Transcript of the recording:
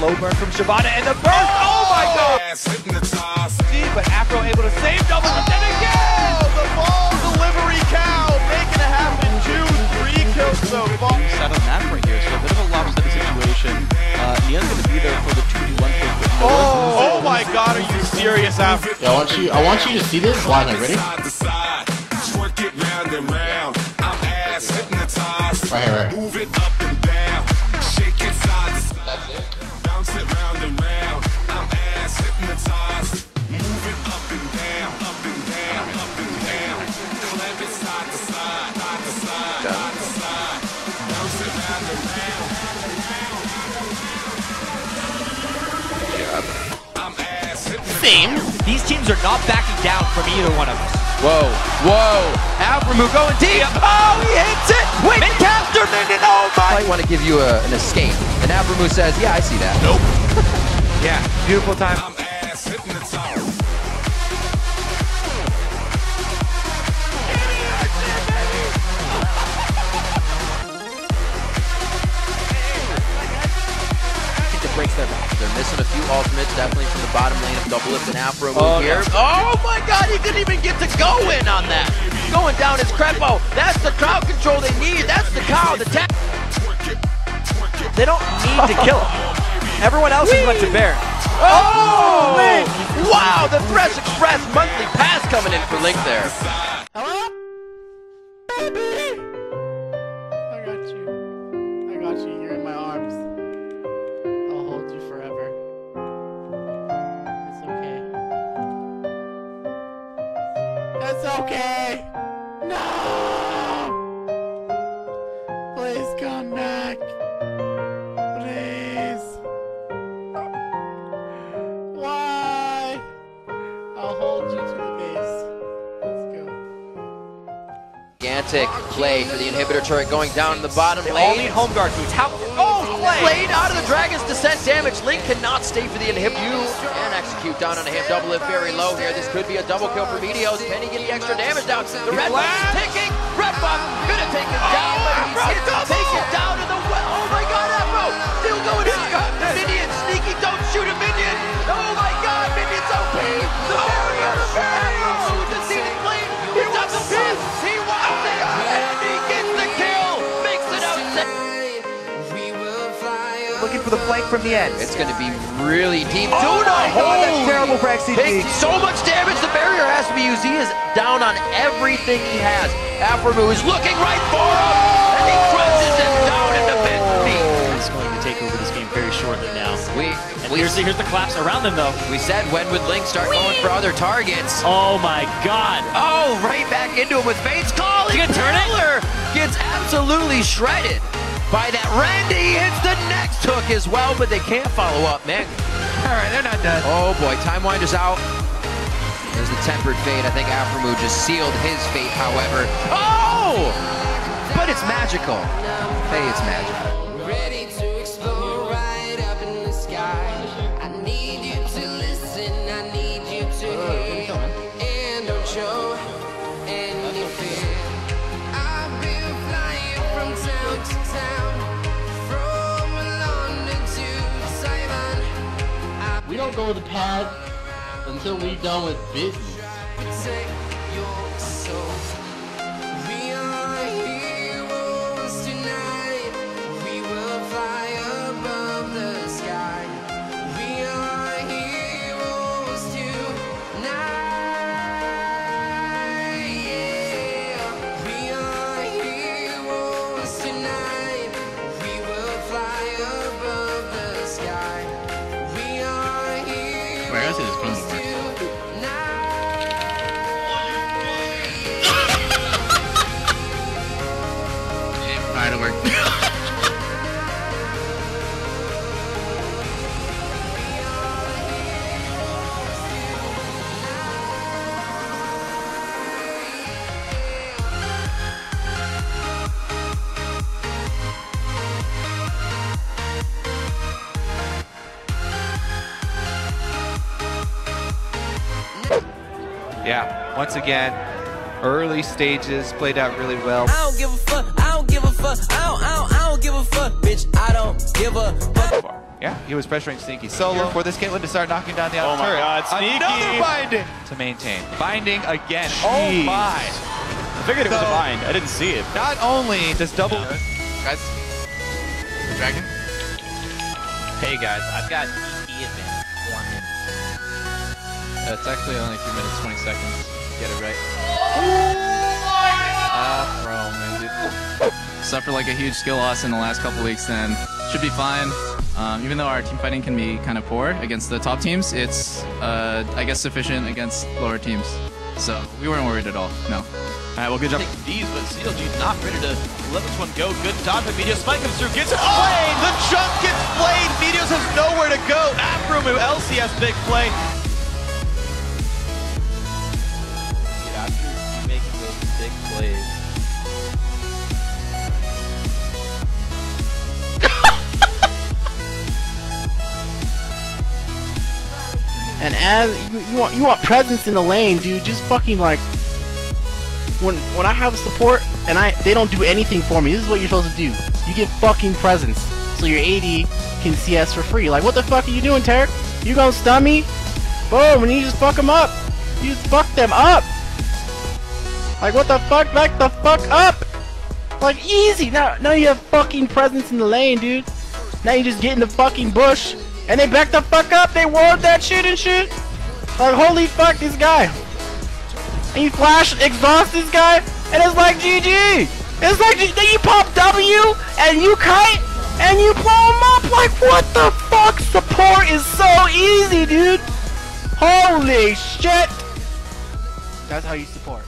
Low burn from Shibata and the burst, oh my god! But Aphro able to save Double, and then again! The ball delivery cow, making it happen, 2-3 kills though. Set on that right here, so a bit of a lopsided situation. Nia's gonna be there for the 2v1 pick. Oh my god, are you serious, Aphro? Yeah, I want you to see this line already. Right here, right here. These teams are not backing down from either one of us. Whoa, whoa. Aphromoo going deep. Yep. Oh, he hits it with Captain, and oh my. I might want to give you an escape. And Aphromoo says, yeah, I see that. Nope. Yeah, beautiful time. I'm ass hitting the tower. Breaks their back. They're missing a few ultimates, definitely from the bottom lane of Doublelift and Aphromoo here. Oh my god, he couldn't even get to go in on that. Going down is Krepo. That's the crowd control they need. That's the cow, the tech. They don't need to kill him. Everyone else is much to bear. Oh, man. Wow, the Thresh Express monthly pass coming in for Link there. Hello? Baby. I got you. I got you. You're in my arms. It's okay. No! Please come back. Please. Why? I'll hold you to the base. Let's go. Gigantic play for the inhibitor turret going down in the bottom lane. They all need home guard boots. How? Oh, played out of the dragon's descent damage. Link cannot stay for the inhibitor. Execute down on him. Doublelift very low here. This could be a double kill for Meteos. Can he get the extra damage down? The red buff is ticking. Red buff gonna take him down, but he's gonna take it down to the well. Oh my god, Aphro! Still going in. The minion, Sneaky, don't shoot a minion. Oh my god, minion's OP. The barrier, Aphro with the seated plane. He wants the piss. He wants it. And he gets the kill. Makes it up. Looking for the flank from the end. It's gonna be really deep. Oh, God, that's terrible for XCG. Takes so much damage, the barrier has to be used. He is down on everything he has. Aphromoo is looking right for him, and he crunches him down in the pit. He's going to take over this game very shortly now. Here's the collapse around them, though. We said, when would Link start going for other targets? Oh, my God. Oh, right back into him with Fate's Calling. He gets absolutely shredded by that Rend. He hits the next hook as well, but they can't follow up, man. All right, they're not done. Oh boy, Timewinder's out. There's the tempered fade. I think Aphromoo just sealed his fate, however. Oh! But it's magical. Hey, it's magical. Ready to explore right up in the sky. I need you to listen. I need you to hear. And don't show any fear. I've been flying from town to town. We don't go to the pad until we're done with business. We are heroes tonight. We will fly above the sky. We are heroes tonight. Yeah. We are heroes tonight. We will fly above the sky. Where else is this coming from? Alright, it worked. yeah, once again, early stages played out really well. I don't give a fuck. I don't give a fuck. I don't give a fuck, bitch. I don't give a fuck. Yeah, he was pressuring Sneaky solo for this Caitlyn to start knocking down the outer turret. Oh my god, Sneaky! Another binding to maintain. Binding again. Jeez. Oh my! I figured it was a bind. I didn't see it. Not only does double... Guys, the dragon? Hey guys, I've got EP advantage. 1 minute. It's actually only 2 minutes, 20 seconds. Get it right. Aphromoo. Suffered like a huge skill loss in the last couple weeks then. Should be fine. Even though our team fighting can be kind of poor against the top teams, it's, I guess, sufficient against lower teams. So we weren't worried at all, no. All right, well, good job. These, but CLG not ready to let this one go. Good dodge by Meteos. Spike comes through, gets played. The jump gets played. Meteos has nowhere to go. Aphromoo, LCS big play. After making those big plays. And as you want presence in the lane, dude, just fucking like when I have support and they don't do anything for me. This is what you're supposed to do. You give fucking presence so your AD can CS for free. Like, what the fuck are you doing, Tarek? You gonna stun me? Boom, and you just fuck them up. You just fuck them up. Like, what the fuck? Back the fuck up. Like, easy. Now you have fucking presence in the lane, dude. Now you just get in the fucking bush. And they back the fuck up, they walled that shit and shit! Like, holy fuck, this guy! And you flash, exhaust this guy, and it's like GG! It's like, then you pop W, and you kite, and you blow him up! Like, what the fuck? Support is so easy, dude! Holy shit! That's how you support.